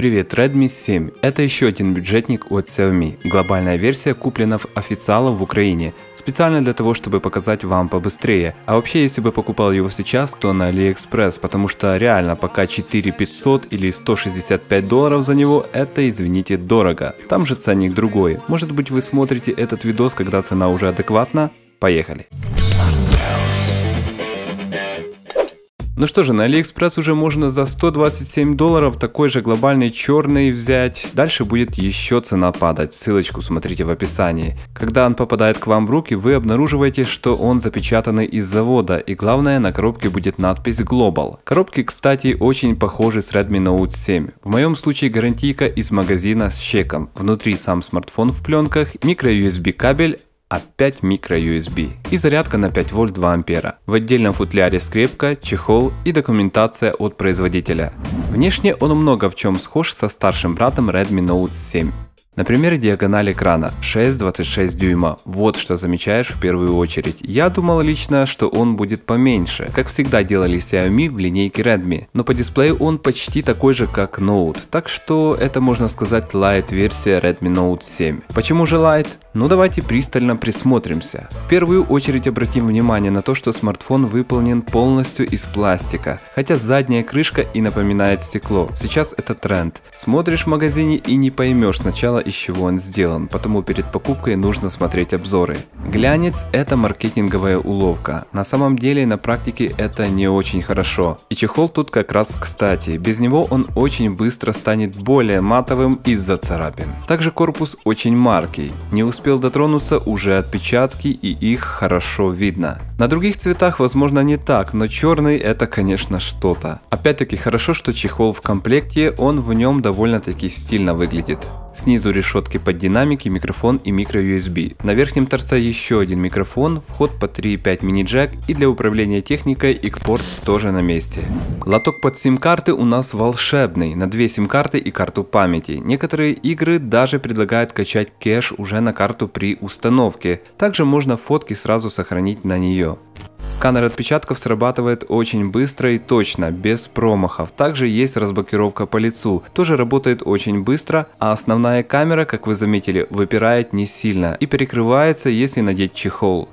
Привет, Redmi 7. Это еще один бюджетник от Xiaomi. Глобальная версия куплена в официалов в Украине, специально для того, чтобы показать вам побыстрее. А вообще, если бы покупал его сейчас, то на AliExpress, потому что реально пока 4500 или 165 долларов за него, это, извините, дорого. Там же ценник другой. Может быть, вы смотрите этот видос, когда цена уже адекватна? Поехали! Ну что же, на AliExpress уже можно за 127 долларов такой же глобальный черный взять. Дальше будет еще цена падать, ссылочку смотрите в описании. Когда он попадает к вам в руки, вы обнаруживаете, что он запечатанный из завода, и главное, на коробке будет надпись Global. Коробки, кстати, очень похожи с Redmi Note 7. В моем случае гарантийка из магазина с чеком. Внутри сам смартфон в пленках, microUSB кабель, опять microUSB и зарядка на 5 вольт 2 ампера. В отдельном футляре скрепка, чехол и документация от производителя. Внешне он много в чем схож со старшим братом Redmi Note 7. Например, диагональ экрана 6,26 дюйма, вот что замечаешь в первую очередь. Я думал лично, что он будет поменьше, как всегда делали Xiaomi в линейке Redmi, но по дисплею он почти такой же, как Note, так что это, можно сказать, light версия Redmi Note 7. Почему же light? Ну давайте пристально присмотримся. В первую очередь обратим внимание на то, что смартфон выполнен полностью из пластика, хотя задняя крышка и напоминает стекло. Сейчас это тренд. Смотришь в магазине и не поймешь сначала, из чего он сделан, потому перед покупкой нужно смотреть обзоры. Глянец – это маркетинговая уловка. На самом деле на практике это не очень хорошо. И чехол тут как раз кстати. Без него он очень быстро станет более матовым из-за царапин. Также корпус очень маркий. Не успел дотронуться — уже отпечатки, и их хорошо видно. На других цветах возможно не так, но черный — это, конечно, что-то. Опять-таки хорошо, что чехол в комплекте, он в нем довольно-таки стильно выглядит. Снизу решетки под динамики, микрофон и microUSB. На верхнем торце еще один микрофон, вход по 3.5 мини-джек, и для управления техникой ИК-порт тоже на месте. Лоток под сим-карты у нас волшебный, на 2 сим-карты и карту памяти. Некоторые игры даже предлагают качать кэш уже на карту при установке. Также можно фотки сразу сохранить на нее. Сканер отпечатков срабатывает очень быстро и точно, без промахов. Также есть разблокировка по лицу, тоже работает очень быстро, а основная камера, как вы заметили, выпирает не сильно и перекрывается, если надеть чехол.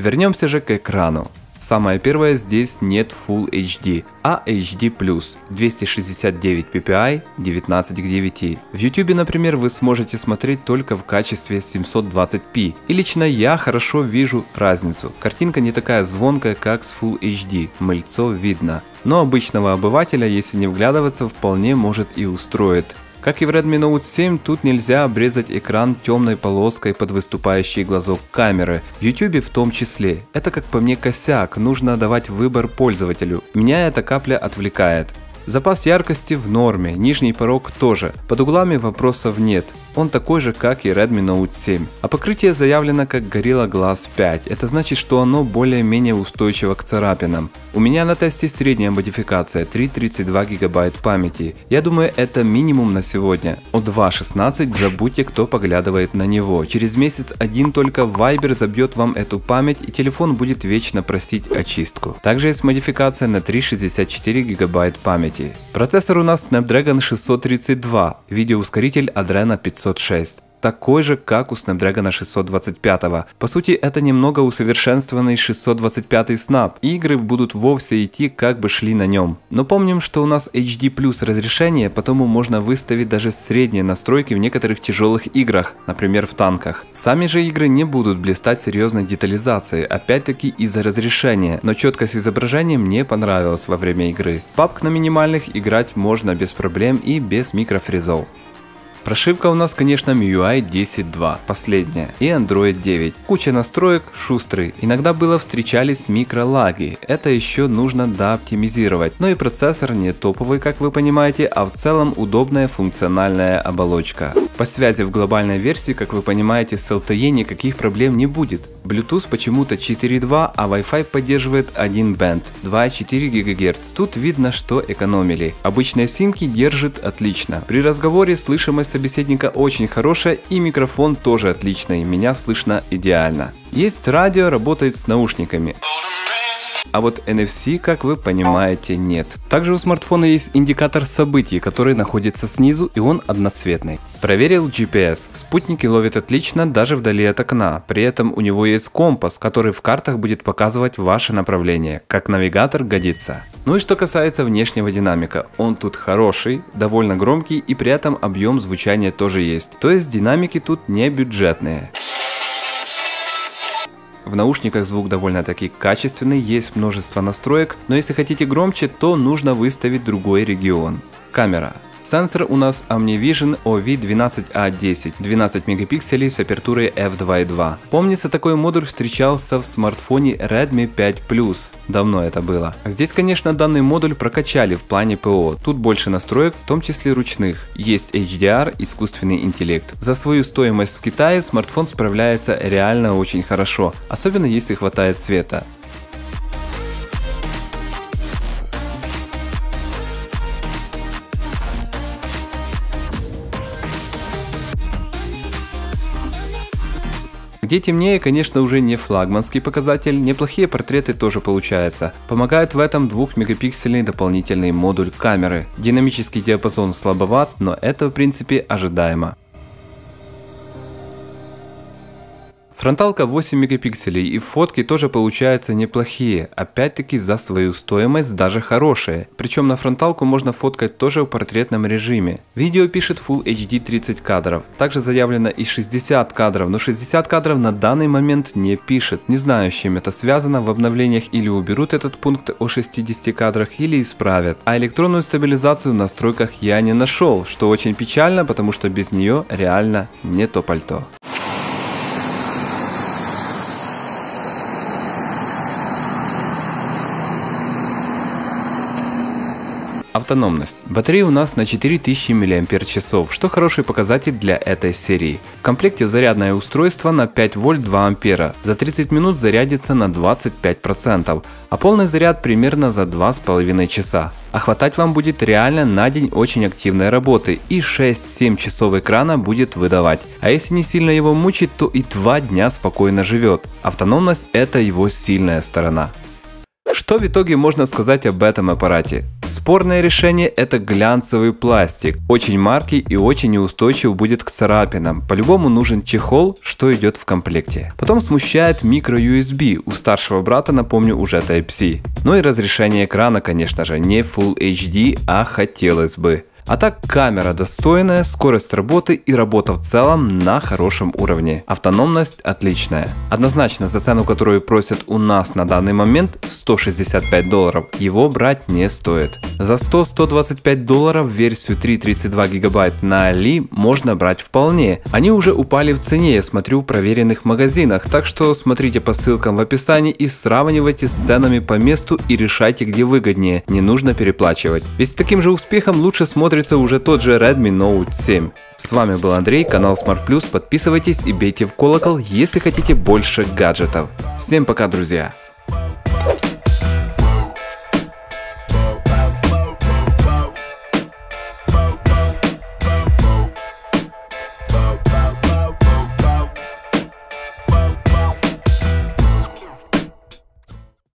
Вернемся же к экрану. Самое первое, здесь нет Full HD, а HD+, 269 ppi, 19 к 9. В YouTube, например, вы сможете смотреть только в качестве 720p, и лично я хорошо вижу разницу. Картинка не такая звонкая, как с Full HD, мыльцо видно. Но обычного обывателя, если не вглядываться, вполне может и устроит. Как и в Redmi Note 7, тут нельзя обрезать экран темной полоской под выступающий глазок камеры, в YouTube в том числе. Это, как по мне, косяк, нужно давать выбор пользователю. Меня эта капля отвлекает. Запас яркости в норме, нижний порог тоже, под углами вопросов нет, он такой же, как и Redmi Note 7. А покрытие заявлено как Gorilla Glass 5, это значит, что оно более-менее устойчиво к царапинам. У меня на тесте средняя модификация, 332 гигабайт памяти, я думаю, это минимум на сегодня. О 2.16 забудьте, кто поглядывает на него, через месяц один только Viber забьет вам эту память, и телефон будет вечно просить очистку. Также есть модификация на 364 гигабайт памяти. Процессор у нас Snapdragon 632, видеоускоритель Adreno 506, такой же, как у Snapdragon 625. По сути, это немного усовершенствованный 625 Snap, и игры будут вовсе идти, как бы шли на нем. Но помним, что у нас HD+ разрешение, потому можно выставить даже средние настройки в некоторых тяжелых играх, например в танках. Сами же игры не будут блистать серьезной детализацией, опять-таки из-за разрешения, но четкость изображения мне понравилась во время игры. В PUBG на минимальных играть можно без проблем и без микрофризов. Прошивка у нас, конечно, MIUI 10.2, последняя, и Android 9. Куча настроек, шустрый. Иногда было встречались микролаги, это еще нужно дооптимизировать. Но и процессор не топовый, как вы понимаете, а в целом удобная функциональная оболочка. По связи в глобальной версии, как вы понимаете, с LTE никаких проблем не будет. Bluetooth почему-то 4.2, а Wi-Fi поддерживает один бенд, 2,4 ГГц. Тут видно, что экономили. Обычные симки держит отлично. При разговоре слышимость собеседника очень хорошая, и микрофон тоже отличный, меня слышно идеально. Есть радио, работает с наушниками. а вот NFC, как вы понимаете, нет. Также у смартфона есть индикатор событий, который находится снизу, и он одноцветный. Проверил GPS, спутники ловят отлично даже вдали от окна, при этом у него есть компас, который в картах будет показывать ваше направление, как навигатор годится. Ну и что касается внешнего динамика, он тут хороший, довольно громкий и при этом объем звучания тоже есть, то есть динамики тут не бюджетные. В наушниках звук довольно-таки качественный, есть множество настроек, но если хотите громче, то нужно выставить другой регион. Камера. Сенсор у нас OmniVision OV12A10, 12 мегапикселей с апертурой f2.2. Помнится, такой модуль встречался в смартфоне Redmi 5 Plus, давно это было. Здесь, конечно, данный модуль прокачали в плане ПО, тут больше настроек, в том числе ручных. Есть HDR, искусственный интеллект. За свою стоимость в Китае смартфон справляется реально очень хорошо, особенно если хватает света. Где темнее, конечно, уже не флагманский показатель, неплохие портреты тоже получаются. Помогает в этом 2-мегапиксельный дополнительный модуль камеры. Динамический диапазон слабоват, но это в принципе ожидаемо. Фронталка 8 мегапикселей и фотки тоже получаются неплохие, опять-таки за свою стоимость даже хорошие. Причем на фронталку можно фоткать тоже в портретном режиме. Видео пишет Full HD 30 кадров, также заявлено и 60 кадров, но 60 кадров на данный момент не пишет. Не знаю, с чем это связано, в обновлениях или уберут этот пункт о 60 кадрах, или исправят. А электронную стабилизацию в настройках я не нашел, что очень печально, потому что без нее реально не то пальто. Автономность. Батарея у нас на 4000 мАч, что хороший показатель для этой серии. В комплекте зарядное устройство на 5 вольт 2 ампера, за 30 минут зарядится на 25%, а полный заряд примерно за 2,5 часа. А хватать вам будет реально на день очень активной работы, и 6-7 часов экрана будет выдавать. А если не сильно его мучить, то и 2 дня спокойно живет. Автономность – это его сильная сторона. Что в итоге можно сказать об этом аппарате? Спорное решение – это глянцевый пластик, очень маркий и очень неустойчив будет к царапинам, по-любому нужен чехол, что идет в комплекте. Потом смущает microUSB, у старшего брата, напомню, уже Type-C. Ну и разрешение экрана, конечно же, не Full HD, а хотелось бы. А так камера достойная, скорость работы и работа в целом на хорошем уровне. Автономность отличная. Однозначно за цену, которую просят у нас на данный момент, $165, его брать не стоит. За $100–125 версию 3,32 гигабайт на Али можно брать вполне. Они уже упали в цене, я смотрю в проверенных магазинах, так что смотрите по ссылкам в описании и сравнивайте с ценами по месту и решайте, где выгоднее, не нужно переплачивать. Ведь с таким же успехом лучше смотрите уже тот же Redmi Note 7. С вами был Андрей, канал Smart Plus, подписывайтесь и бейте в колокол, если хотите больше гаджетов. Всем пока, друзья!